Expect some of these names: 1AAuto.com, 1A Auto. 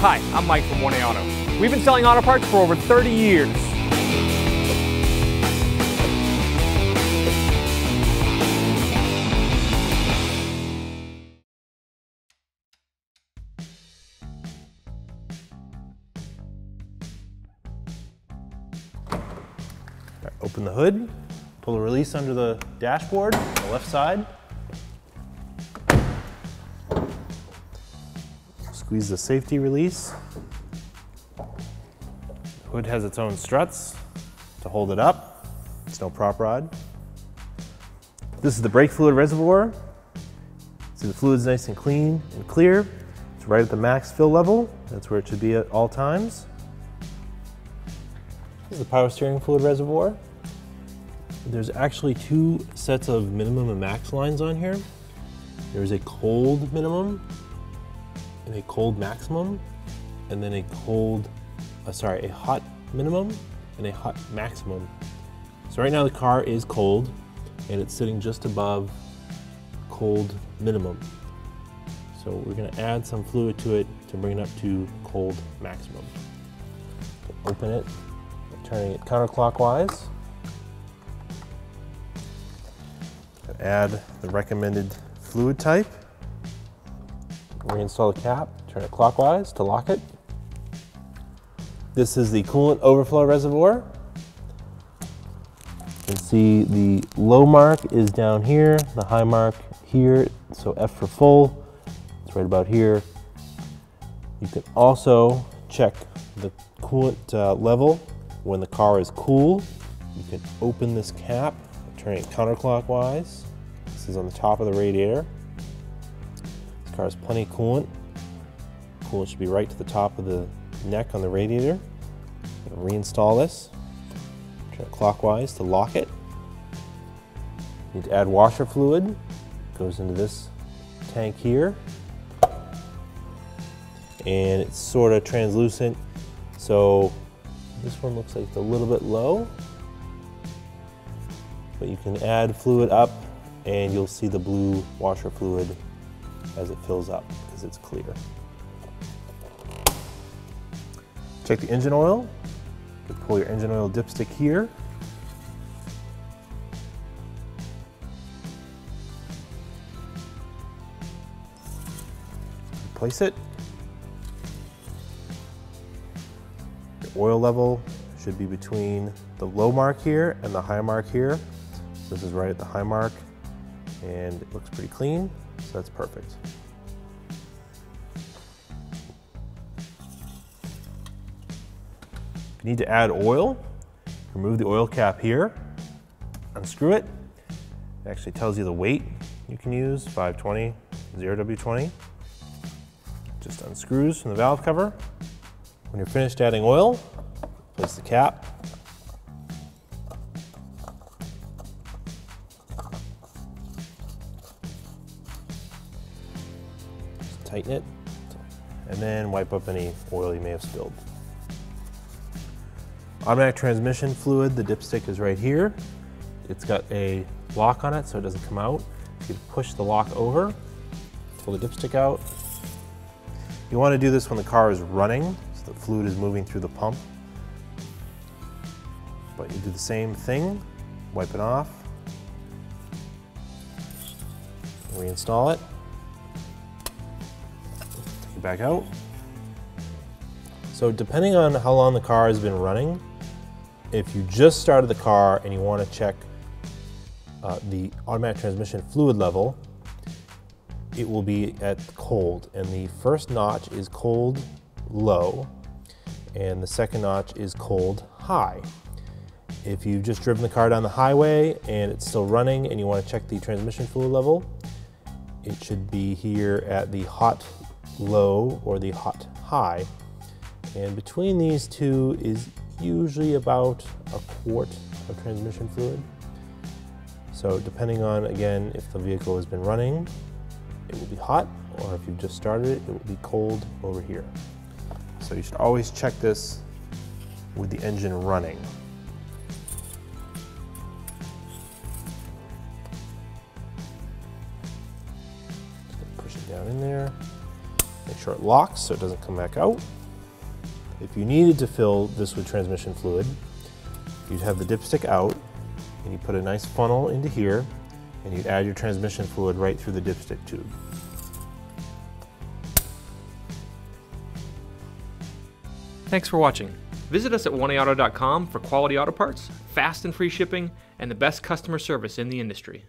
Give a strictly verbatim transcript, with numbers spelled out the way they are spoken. Hi, I'm Mike from one A Auto. We've been selling auto parts for over thirty years. Right, open the hood, pull the release under the dashboard on the left side. Squeeze the safety release. The hood has its own struts to hold it up. It's no prop rod. This is the brake fluid reservoir. See, the fluid's nice and clean and clear. It's right at the max fill level. That's where it should be at all times. This is the power steering fluid reservoir. There's actually two sets of minimum and max lines on here. There's a cold minimum, and a cold maximum, and then a cold, uh, sorry, a hot minimum and a hot maximum. So right now the car is cold and it's sitting just above cold minimum. So we're gonna add some fluid to it to bring it up to cold maximum. Open it, turning it counterclockwise. Add the recommended fluid type. Reinstall the cap, turn it clockwise to lock it. This is the coolant overflow reservoir. You can see the low mark is down here, the high mark here, so F for full, it's right about here. You can also check the coolant uh, level when the car is cool. You can open this cap, turn it counterclockwise. This is on the top of the radiator. Car has plenty of coolant. Coolant should be right to the top of the neck on the radiator. Reinstall this. Turn it clockwise to lock it. Need to add washer fluid. Goes into this tank here. And it's sort of translucent. So this one looks like it's a little bit low. But you can add fluid up and you'll see the blue washer fluid as it fills up because it's clear. Check the engine oil. You can pull your engine oil dipstick here. Place it. Your oil level should be between the low mark here and the high mark here. This is right at the high mark and it looks pretty clean. So that's perfect. If you need to add oil, remove the oil cap here, unscrew it. It actually tells you the weight you can use, five twenty, zero W twenty. Just unscrews from the valve cover. When you're finished adding oil, place the cap. Tighten it, and then wipe up any oil you may have spilled. Automatic transmission fluid, the dipstick is right here. It's got a lock on it so it doesn't come out. You push the lock over, pull the dipstick out. You want to do this when the car is running, so the fluid is moving through the pump. But you do the same thing, wipe it off, reinstall it. Back out. So depending on how long the car has been running, if you just started the car and you want to check uh, the automatic transmission fluid level, it will be at cold, and the first notch is cold low and the second notch is cold high. If you've just driven the car down the highway and it's still running and you want to check the transmission fluid level, it should be here at the hot low or the hot high, and between these two is usually about a quart of transmission fluid. So depending on, again, if the vehicle has been running, it will be hot, or if you've just started it, it will be cold over here. So you should always check this with the engine running. Push it down in there. Make sure it locks so it doesn't come back out. If you needed to fill this with transmission fluid, you'd have the dipstick out and you put a nice funnel into here and you'd add your transmission fluid right through the dipstick tube. Thanks for watching. Visit us at one A auto dot com for quality auto parts, fast and free shipping, and the best customer service in the industry.